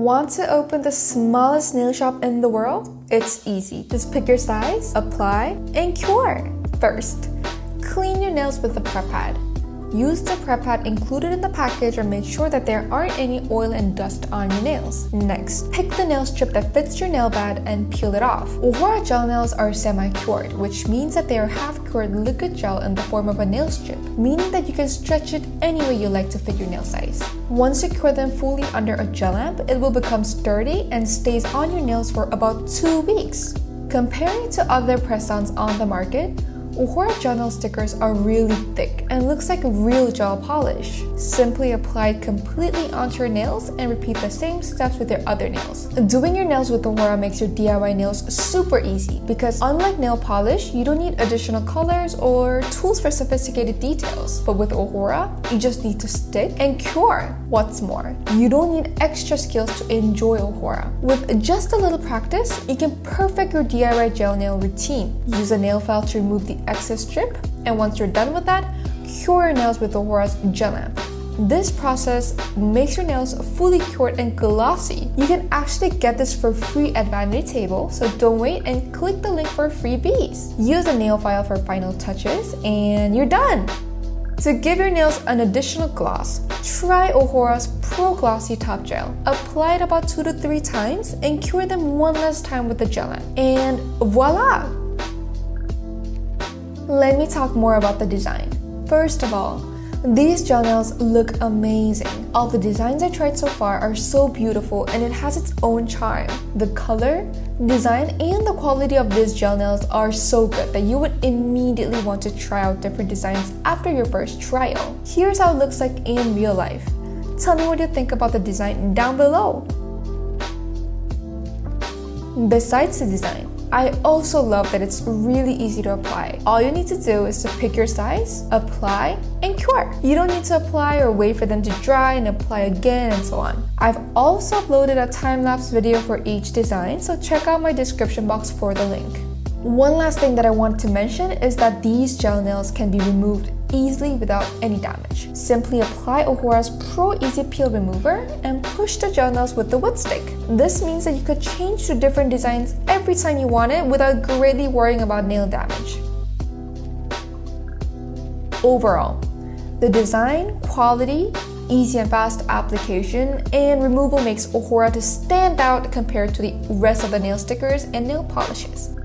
Want to open the smallest nail shop in the world? It's easy. Just pick your size, apply, and cure. First, clean your nails with the prep pad. Use the prep pad included in the package and make sure that there aren't any oil and dust on your nails. Next, pick the nail strip that fits your nail bed and peel it off. Ohora gel nails are semi-cured, which means that they are half-cured liquid gel in the form of a nail strip, meaning that you can stretch it any way you like to fit your nail size. Once you cure them fully under a gel lamp, it will become sturdy and stays on your nails for about 2 weeks. Comparing to other press-ons on the market, Ohora gel nail stickers are really thick and looks like real gel polish. Simply apply it completely onto your nails and repeat the same steps with your other nails. Doing your nails with Ohora makes your DIY nails super easy because unlike nail polish, you don't need additional colors or tools for sophisticated details. But with Ohora, you just need to stick and cure. What's more, you don't need extra skills to enjoy Ohora. With just a little practice, you can perfect your DIY gel nail routine. Use a nail file to remove the excess strip, and once you're done with that, cure your nails with Ohora's gel lamp. This process makes your nails fully cured and glossy. You can actually get this for free at Vanity Table, so don't wait and click the link for freebies. Use a nail file for final touches and you're done! To give your nails an additional gloss, try Ohora's Pro Glossy Top Gel. Apply it about 2 to 3 times and cure them one last time with the gel lamp. And voila! Let me talk more about the design. First of all, these gel nails look amazing. All the designs I tried so far are so beautiful and it has its own charm. The color, design, and the quality of these gel nails are so good that you would immediately want to try out different designs after your first trial. Here's how it looks like in real life. Tell me what you think about the design down below. Besides the design, I also love that it's really easy to apply. All you need to do is to pick your size, apply, and cure. You don't need to apply or wait for them to dry and apply again and so on. I've also uploaded a time-lapse video for each design, so check out my description box for the link. One last thing that I want to mention is that these gel nails can be removed easily without any damage. Simply apply Ohora's Pro Easy Peel Remover and push the gel nails with the wood stick. This means that you could change to different designs every time you want it without greatly worrying about nail damage. Overall, the design, quality, easy and fast application, and removal makes Ohora to stand out compared to the rest of the nail stickers and nail polishes.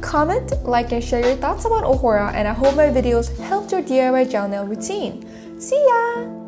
Comment, like, and share your thoughts about Ohora, and I hope my videos helped your DIY gel nail routine. See ya!